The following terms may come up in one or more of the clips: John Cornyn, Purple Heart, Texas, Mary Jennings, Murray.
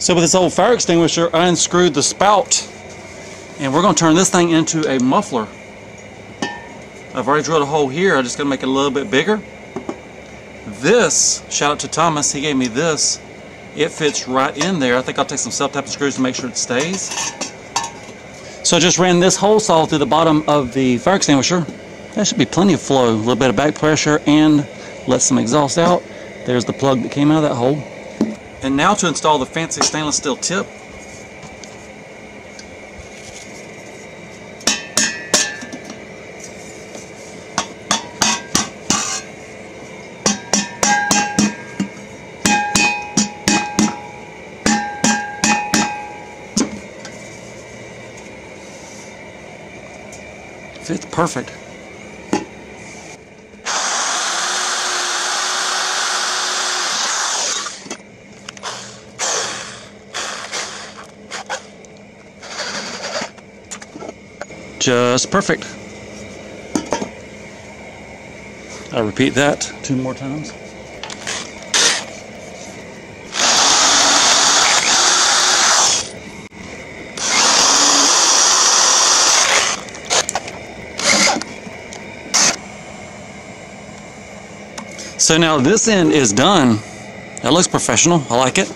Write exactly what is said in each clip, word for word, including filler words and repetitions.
So with this old fire extinguisher, I unscrewed the spout, and we're going to turn this thing into a muffler. I've already drilled a hole here. I'm just going to make it a little bit bigger. This, shout out to Thomas, he gave me this. It fits right in there. I think I'll take some self-tapping screws to make sure it stays. So I just ran this hole saw through the bottom of the fire extinguisher. That should be plenty of flow, a little bit of back pressure, and let some exhaust out. There's the plug that came out of that hole. And now to install the fancy stainless steel tip. Fits perfect. Just perfect. I'll repeat that two more times. So now this end is done. That looks professional. I like it.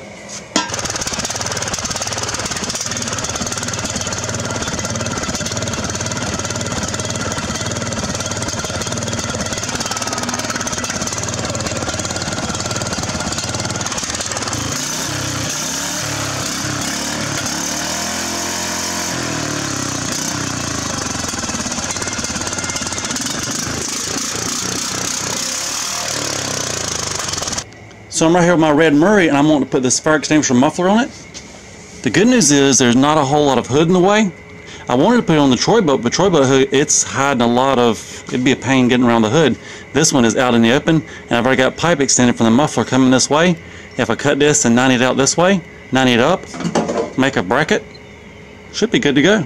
So I'm right here with my red Murray, and I'm wanting to put this fire extinguisher muffler on it. The good news is there's not a whole lot of hood in the way. I wanted to put it on the Troy boat, but Troy boat hood, it's hiding a lot of, it'd be a pain getting around the hood. This one is out in the open, and I've already got pipe extended from the muffler coming this way. If I cut this and ninety it out this way, ninety it up, make a bracket, should be good to go.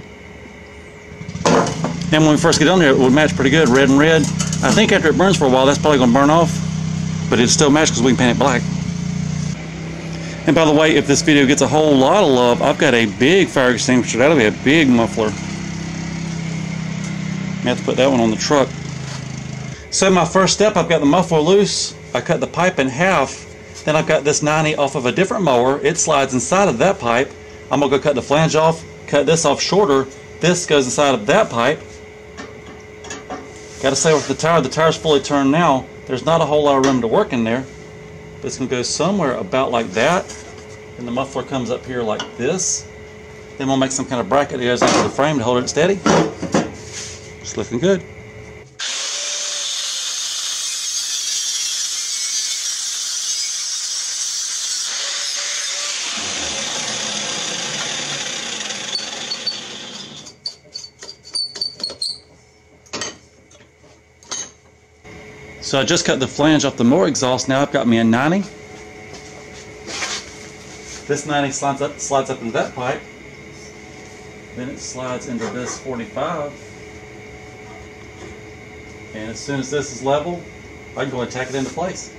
And when we first get on there, it would match pretty good, red and red. I think after it burns for a while, that's probably going to burn off. But it still matches because we can paint it black. And by the way, if this video gets a whole lot of love, I've got a big fire extinguisher. That'll be a big muffler. I have to put that one on the truck. So my first step, I've got the muffler loose. I cut the pipe in half. Then I've got this ninety off of a different mower. It slides inside of that pipe. I'm going to go cut the flange off, cut this off shorter. This goes inside of that pipe. Got to say with the tire, the tire's fully turned now. There's not a whole lot of room to work in there, but it's going to go somewhere about like that, and the muffler comes up here like this. Then we'll make some kind of bracket that goes into the frame to hold it steady. It's looking good. So I just cut the flange off the mower exhaust. Now I've got me a ninety. This ninety slides up, slides up into that pipe. Then it slides into this forty-five. And as soon as this is level, I can go and tack it into place.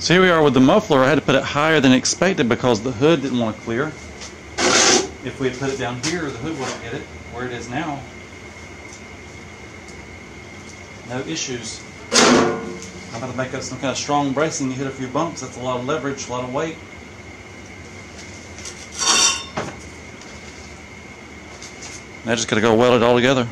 So here we are with the muffler. I had to put it higher than expected because the hood didn't want to clear. If we had put it down here, the hood wouldn't get it where it is now. No issues. I'm going to make up some kind of strong bracing. You hit a few bumps, that's a lot of leverage, a lot of weight. Now I just got to go weld it all together.